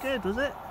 good, was it?